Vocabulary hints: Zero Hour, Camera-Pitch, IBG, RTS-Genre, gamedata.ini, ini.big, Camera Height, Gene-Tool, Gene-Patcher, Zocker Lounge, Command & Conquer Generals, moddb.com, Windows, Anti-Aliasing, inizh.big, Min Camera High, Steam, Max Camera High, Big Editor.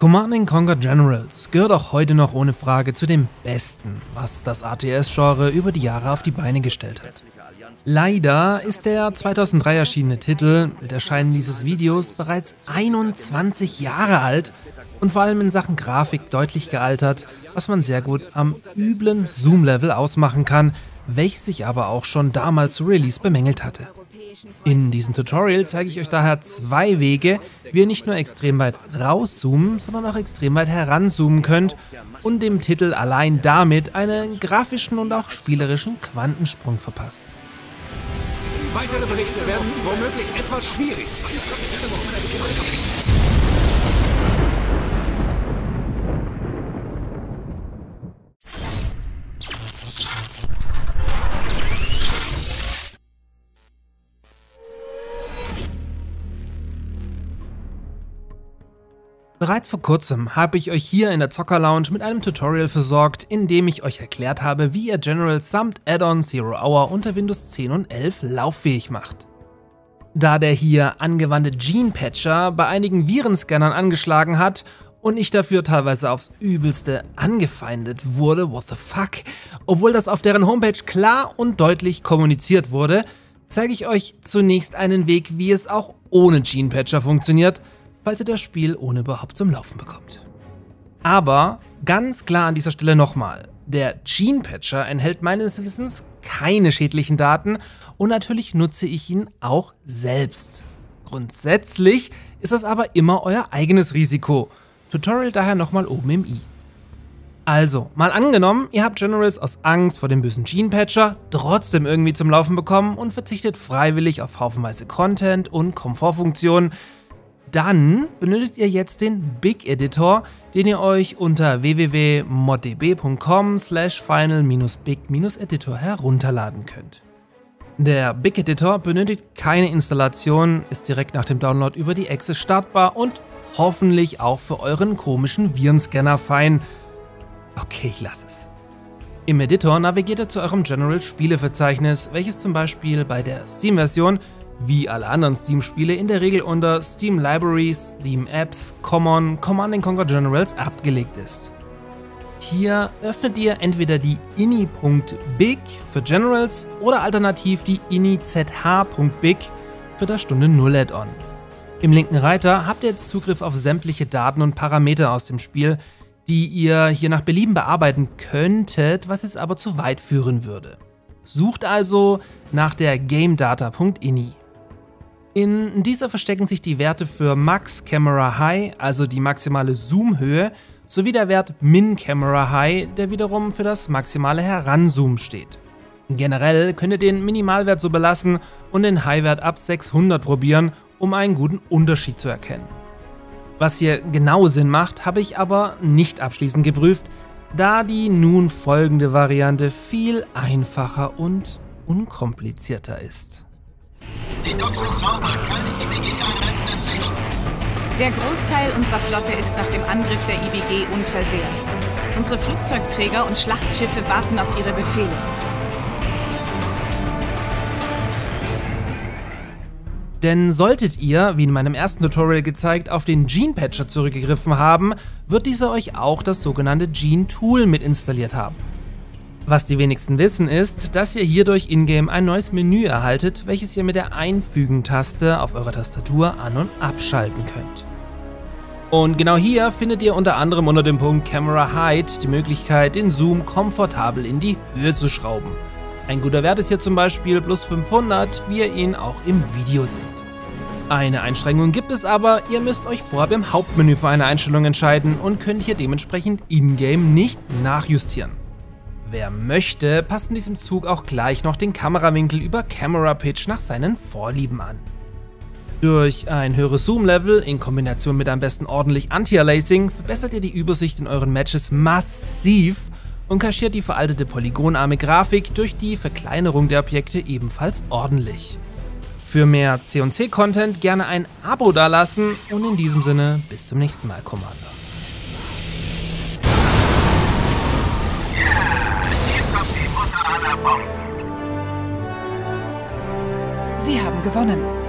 Command & Conquer Generals gehört auch heute noch ohne Frage zu dem Besten, was das RTS-Genre über die Jahre auf die Beine gestellt hat. Leider ist der 2003 erscheinende Titel mit Erscheinen dieses Videos bereits 21 Jahre alt und vor allem in Sachen Grafik deutlich gealtert, was man sehr gut am üblen Zoom-Level ausmachen kann, welches ich aber auch schon damals zu Release bemängelt hatte. In diesem Tutorial zeige ich euch daher zwei Wege, wie ihr nicht nur extrem weit rauszoomen, sondern auch extrem weit heranzoomen könnt und dem Titel allein damit einen grafischen und auch spielerischen Quantensprung verpasst. Weitere Berichte werden womöglich etwas schwierig. Bereits vor kurzem habe ich euch hier in der Zocker Lounge mit einem Tutorial versorgt, in dem ich euch erklärt habe, wie ihr Generals samt Add-on Zero Hour unter Windows 10 und 11 lauffähig macht. Da der hier angewandte Gene-Patcher bei einigen Virenscannern angeschlagen hat und ich dafür teilweise aufs Übelste angefeindet wurde, what the fuck, obwohl das auf deren Homepage klar und deutlich kommuniziert wurde, zeige ich euch zunächst einen Weg, wie es auch ohne Gene-Patcher funktioniert, falls ihr das Spiel ohne überhaupt zum Laufen bekommt. Aber ganz klar an dieser Stelle nochmal, der Gene-Patcher enthält meines Wissens keine schädlichen Daten und natürlich nutze ich ihn auch selbst. Grundsätzlich ist das aber immer euer eigenes Risiko. Tutorial daher nochmal oben im i. Also, mal angenommen, ihr habt Generals aus Angst vor dem bösen Gene-Patcher trotzdem irgendwie zum Laufen bekommen und verzichtet freiwillig auf haufenweise Content und Komfortfunktionen. Dann benötigt ihr jetzt den Big Editor, den ihr euch unter www.moddb.com/final-big-editor herunterladen könnt. Der Big Editor benötigt keine Installation, ist direkt nach dem Download über die Exe startbar und hoffentlich auch für euren komischen Virenscanner fein. Okay, ich lasse es. Im Editor navigiert ihr zu eurem General-Spiele-Verzeichnis, welches zum Beispiel bei der Steam-Version wie alle anderen Steam-Spiele in der Regel unter Steam Libraries, Steam Apps, Common, Command & Conquer Generals abgelegt ist. Hier öffnet ihr entweder die ini.big für Generals oder alternativ die inizh.big für das Stunde 0 Add-on. Im linken Reiter habt ihr jetzt Zugriff auf sämtliche Daten und Parameter aus dem Spiel, die ihr hier nach Belieben bearbeiten könntet, was jetzt aber zu weit führen würde. Sucht also nach der gamedata.ini. In dieser verstecken sich die Werte für Max Camera High, also die maximale Zoomhöhe, sowie der Wert Min Camera High, der wiederum für das maximale Heranzoomen steht. Generell könnt ihr den Minimalwert so belassen und den Highwert ab 600 probieren, um einen guten Unterschied zu erkennen. Was hier genau Sinn macht, habe ich aber nicht abschließend geprüft, da die nun folgende Variante viel einfacher und unkomplizierter ist. Die Docks und Zauber, keine IBG-Einheiten in Sicht. Der Großteil unserer Flotte ist nach dem Angriff der IBG unversehrt. Unsere Flugzeugträger und Schlachtschiffe warten auf ihre Befehle. Denn solltet ihr, wie in meinem ersten Tutorial gezeigt, auf den Gene-Patcher zurückgegriffen haben, wird dieser euch auch das sogenannte Gene-Tool mit installiert haben. Was die wenigsten wissen ist, dass ihr hierdurch in-game ein neues Menü erhaltet, welches ihr mit der Einfügen-Taste auf eurer Tastatur an- und abschalten könnt. Und genau hier findet ihr unter anderem unter dem Punkt Camera Height die Möglichkeit, den Zoom komfortabel in die Höhe zu schrauben. Ein guter Wert ist hier zum Beispiel plus 500, wie ihr ihn auch im Video seht. Eine Einschränkung gibt es aber, ihr müsst euch vorab im Hauptmenü für eine Einstellung entscheiden und könnt hier dementsprechend in-game nicht nachjustieren. Wer möchte, passt in diesem Zug auch gleich noch den Kamerawinkel über Camera-Pitch nach seinen Vorlieben an. Durch ein höheres Zoom-Level in Kombination mit am besten ordentlich Anti-Aliasing verbessert ihr die Übersicht in euren Matches massiv und kaschiert die veraltete polygonarme Grafik durch die Verkleinerung der Objekte ebenfalls ordentlich. Für mehr C&C-Content gerne ein Abo dalassen und in diesem Sinne bis zum nächsten Mal, Commander. Sie haben gewonnen.